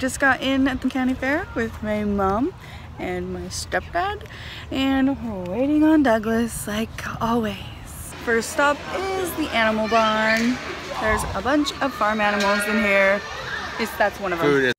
just got in at the county fair with my mom and my stepdad, and we're waiting on Douglas like always. First stop is the animal barn. There's a bunch of farm animals in here. That's one of them.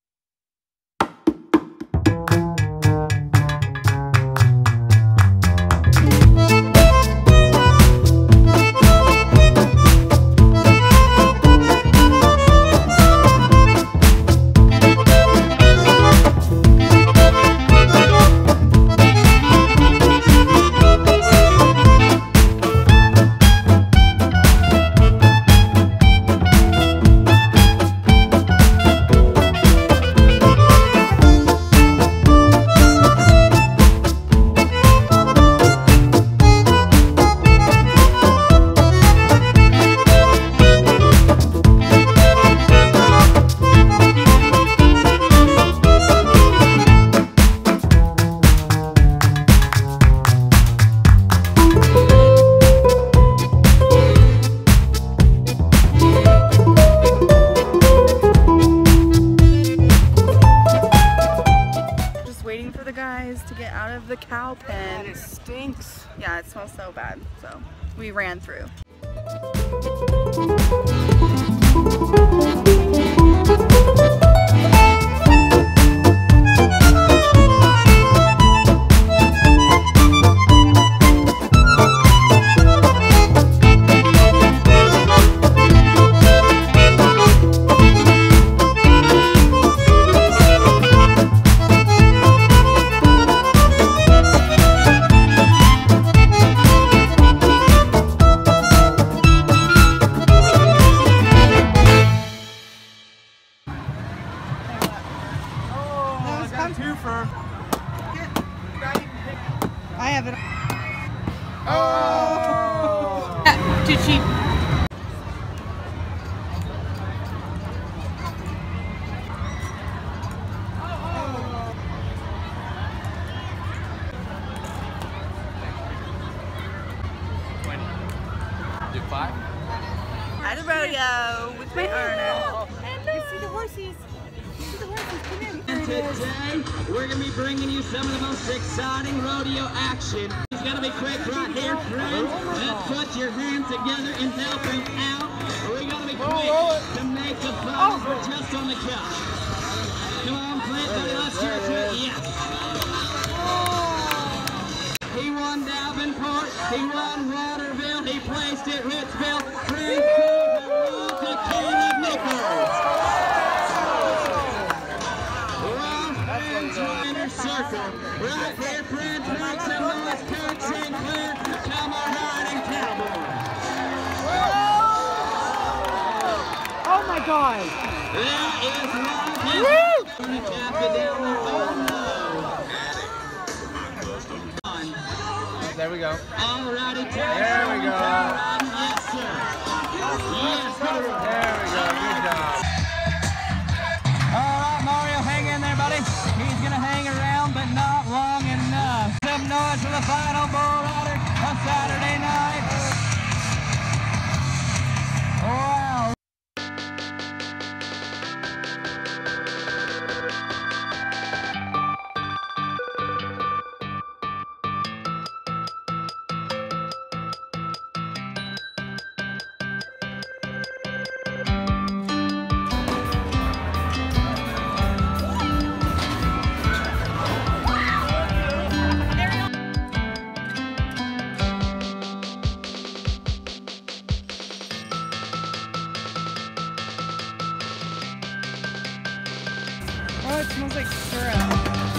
To get out of the cow pen. It stinks. Yeah, it smells so bad. So we ran through. I have it. Oh! Yeah, too cheap. At the rodeo with my Arno. You see the horses. And today, we're going to be bringing you some of the most exciting rodeo action. It's going to be quick right here, friends. Let's put your hands together and help them out. We're going to be quick to make the promise we're just on the couch. Come on, Clint, buddy, let's hear it. Yes. He won Davenport. He won Waterville. He placed at Richville. Right here, friends, make some noise, Kurt Sinclair, come on, riding cowboy. Oh my God! That is right here. Woo! Down there we go. All righty, there we go. Yes, sir. Yes, sir. There we go. Good job. All right, Mario, hang in there, buddy. He's gonna hang around, but not long enough. Some noise for the final bull rider on Saturday night. Wow. It smells like syrup.